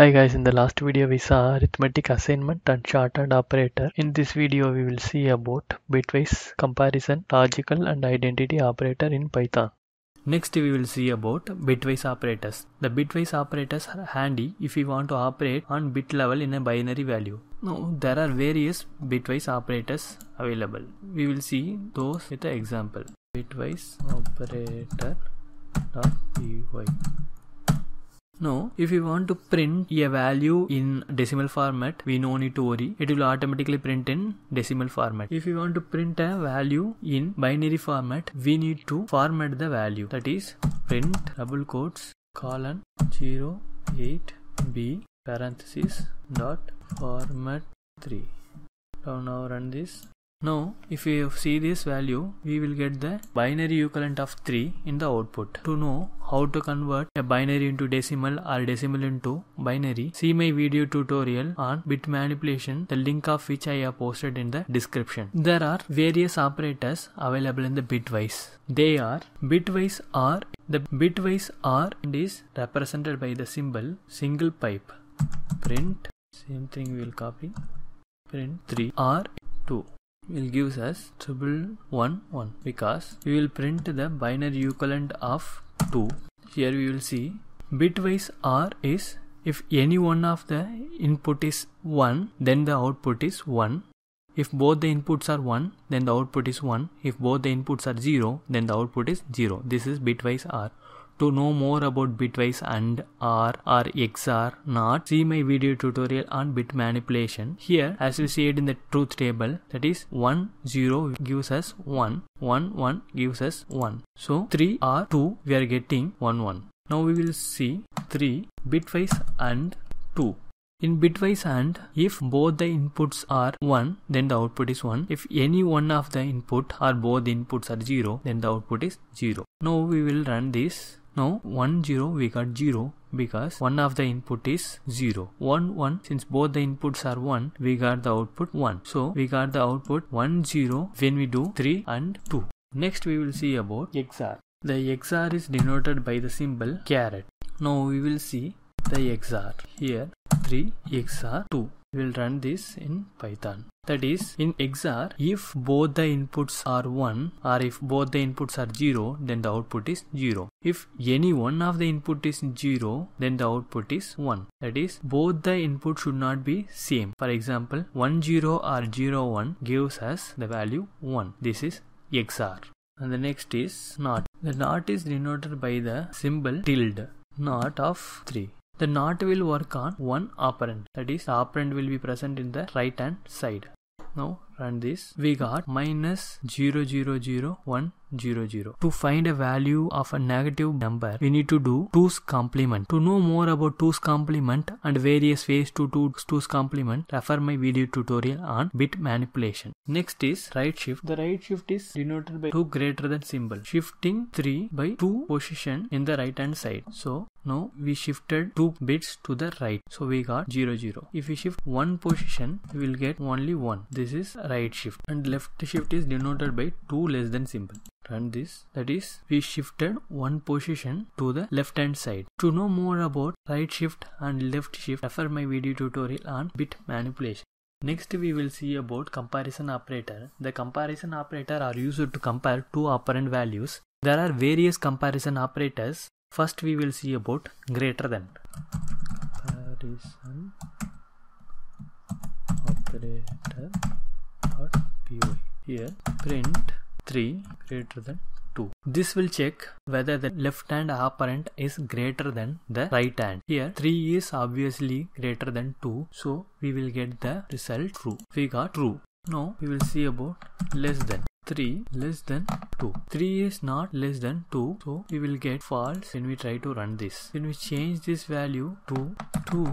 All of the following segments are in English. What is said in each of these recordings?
Hi guys, in the last video we saw arithmetic assignment and shorthand operator. In this video we will see about bitwise comparison, logical and identity operator in Python. Next we will see about bitwise operators. The bitwise operators are handy if we want to operate on bit level in a binary value. Now there are various bitwise operators available. We will see those with an example. Bitwise operator dot py. Now, if you want to print a value in decimal format, we no need to worry. It will automatically print in decimal format. If you want to print a value in binary format, we need to format the value. That is print double quotes colon 08b parenthesis dot format 3. Now run this. Now, if you see this value, we will get the binary equivalent of 3 in the output. To know how to convert a binary into decimal or decimal into binary, see my video tutorial on bit manipulation, the link of which I have posted in the description. There are various operators available in the bitwise. They are bitwise OR. The bitwise OR is represented by the symbol single pipe. Print, same thing we will copy. Print 3 or 2. Will gives us 111 because we will print the binary equivalent of 2. Here we will see bitwise OR is if any one of the input is 1, then the output is 1. If both the inputs are 1, then the output is 1. If both the inputs are 0, then the output is 0. This is bitwise OR. To know more about bitwise and OR or XOR not, see my video tutorial on bit manipulation. Here, as you see it in the truth table, that is 10 gives us 1, 11 gives us 1. So 3 or 2 we are getting 11. Now we will see 3 bitwise and 2. In bitwise AND, if both the inputs are 1, then the output is 1. If any one of the input or both the inputs are 0, then the output is 0. Now we will run this. Now 10 we got 0 because one of the input is 0. 11, since both the inputs are 1, we got the output 1. So we got the output 10 when we do 3 and 2. Next we will see about XOR. The XOR is denoted by the symbol caret. Now we will see the XOR here. 3 XOR 2. We will run this in Python. That is, in XOR, if both the inputs are 1 or if both the inputs are 0, then the output is 0. If any one of the input is 0, then the output is 1. That is, both the inputs should not be same. For example, 10 or 01 gives us the value 1. This is XOR. And the next is NOT. The NOT is denoted by the symbol tilde. NOT of 3. The NOT will work on one operand. That is, the operand will be present in the right hand side. Now run this. We got -000100. To find a value of a negative number, we need to do 2's complement. To know more about 2's complement and various ways to do 2's complement, refer my video tutorial on bit manipulation. Next is right shift. The right shift is denoted by 2 greater than symbol, shifting 3 by 2 position in the right hand side. So now we shifted 2 bits to the right, so we got 00. If we shift 1 position, we will get only 1. This is right shift. And left shift is denoted by 2 less than symbol. Run this. That is, we shifted 1 position to the left hand side. To know more about right shift and left shift, refer my video tutorial on bit manipulation. Next we will see about comparison operator. The comparison operator are used to compare 2 operand values. There are various comparison operators. First we will see about greater than. Comparison operator dot py. Here print 3 greater than 2. This will check whether the left hand operand is greater than the right hand. Here 3 is obviously greater than 2, so we will get the result true. We got true. Now we will see about less than. 3 less than 2. 3 is not less than 2, so we will get false when we try to run this. When we change this value to 2,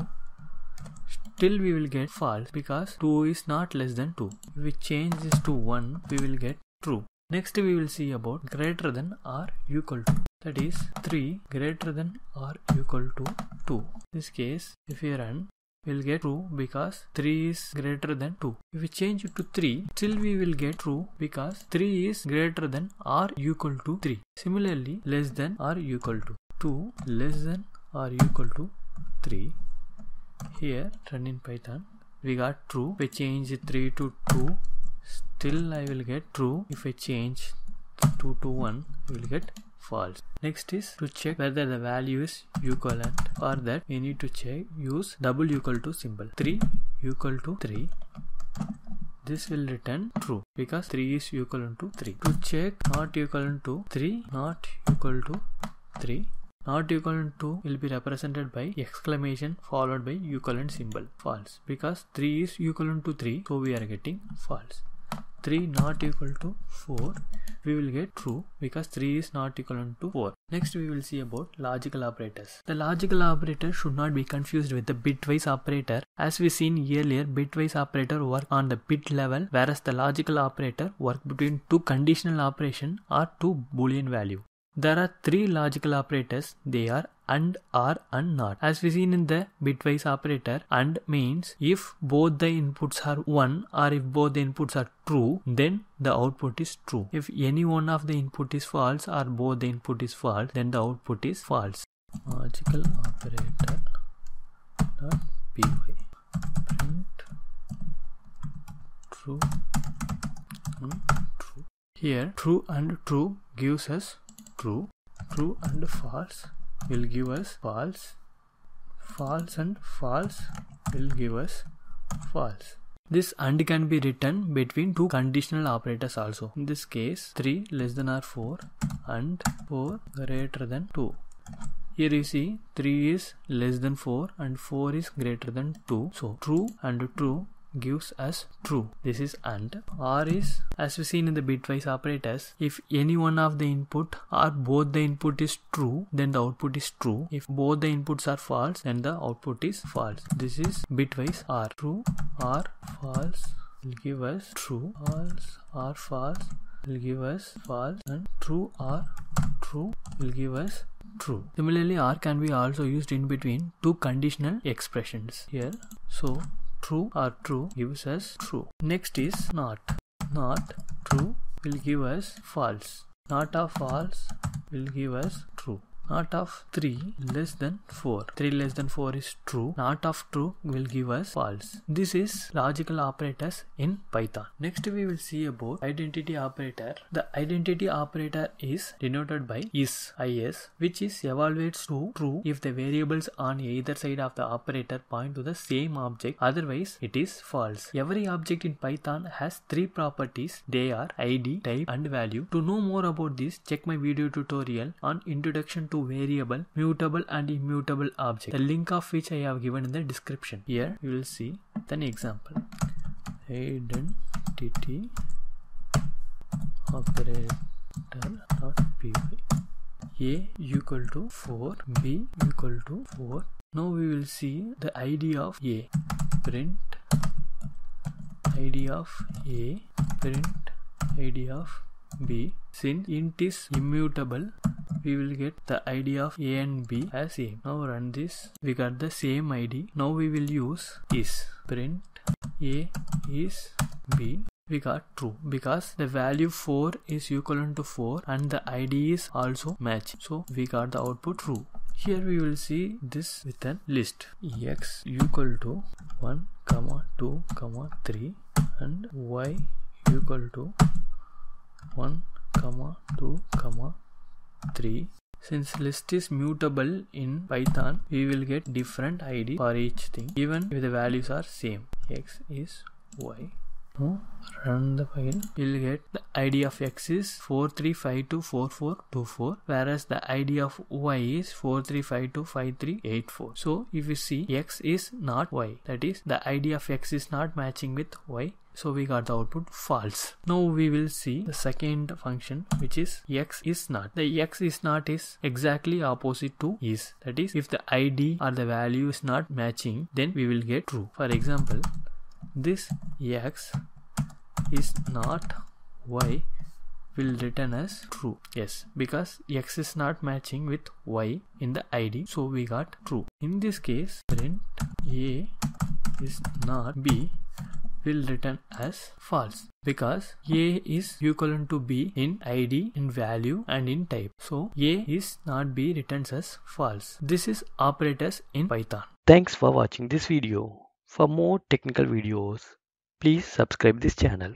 still we will get false because 2 is not less than 2. If we change this to 1, we will get true. Next we will see about greater than or equal to. That is 3 greater than or equal to 2. In this case, if we run, we will get true because 3 is greater than 2. If we change it to 3, still we will get true because 3 is greater than or equal to 3. Similarly, less than or equal to 2, less than or equal to 3, Here run in Python, we got true. If I change 3 to 2, still I will get true. If I change 2 to 1, you will get false. Next is to check whether the value is equivalent or that we need to check, use double equal to symbol. 3 equal to 3, this will return true because 3 is equivalent to 3. To check not equivalent to 3, not equal to 3, not equivalent to will be represented by exclamation followed by equivalent symbol, false, because 3 is equivalent to 3, so we are getting false. 3 not equal to 4, we will get true because 3 is not equivalent to 4. Next we will see about logical operators. The logical operator should not be confused with the bitwise operator. As we seen earlier, bitwise operator work on the bit level, whereas the logical operator work between two conditional operation or two boolean value. There are three logical operators, they are AND, OR and NOT. As we seen in the bitwise operator, AND means if both the inputs are 1 or if both the inputs are true, then the output is true. If any one of the input is false or both the input is false, then the output is false. Logical operator dot py, print true and true. Here true and true gives us true, true and false will give us false, false and false will give us false. This AND can be written between two conditional operators also. In this case 3 less than or 4 and 4 greater than 2. Here you see 3 is less than 4 and 4 is greater than 2. So true and true gives us true. This is AND. OR is, as we seen in the bitwise operators, if any one of the input or both the input is true, then the output is true. If both the inputs are false, then the output is false. This is bitwise OR. True or false will give us true, false or false will give us false, and true or true will give us true. Similarly, OR can be also used in between two conditional expressions here. So true or true gives us true. Next is NOT. NOT true will give us false. NOT of false will give us true. NOT of 3 less than 4. 3 less than 4 is true. NOT of true will give us false. This is logical operators in Python. Next we will see about identity operator. The identity operator is denoted by is, which is evaluates to true if the variables on either side of the operator point to the same object, otherwise it is false. Every object in Python has three properties. They are ID, type and value. To know more about this, check my video tutorial on introduction to variable, mutable and immutable object, the link of which I have given in the description. Here you will see an example. Identity operator.py. A equal to 4, B equal to 4. Now we will see the ID of A. Print ID of A, print ID of B. Since int is immutable, we will get the ID of A and B as same. Now run this, we got the same ID. Now we will use is. Print A is B, we got true because the value 4 is equivalent to 4 and the ID is also match, so we got the output true. Here we will see this with a list. X equal to 1 comma 2 comma 3 and Y equal to 1 comma 2 comma 3. Since list is mutable in Python, we will get different ID for each thing even if the values are same. X is Y. Now run the file, we will get the ID of X is 43524424, whereas the ID of Y is 43525384. So if you see, X is not Y, that is the ID of X is not matching with Y. So we got the output false. Now we will see the second function, which is X is not. The X is not is exactly opposite to is. That is, if the ID or the value is not matching, then we will get true. For example, this X is not Y will return as true. Yes, because X is not matching with Y in the ID, so we got true. In this case, print A is not B will return as false because A is equivalent to B in ID, in value and in type. So A is not B returns as false. This is operators in Python. Thanks for watching this video. For more technical videos, please subscribe this channel.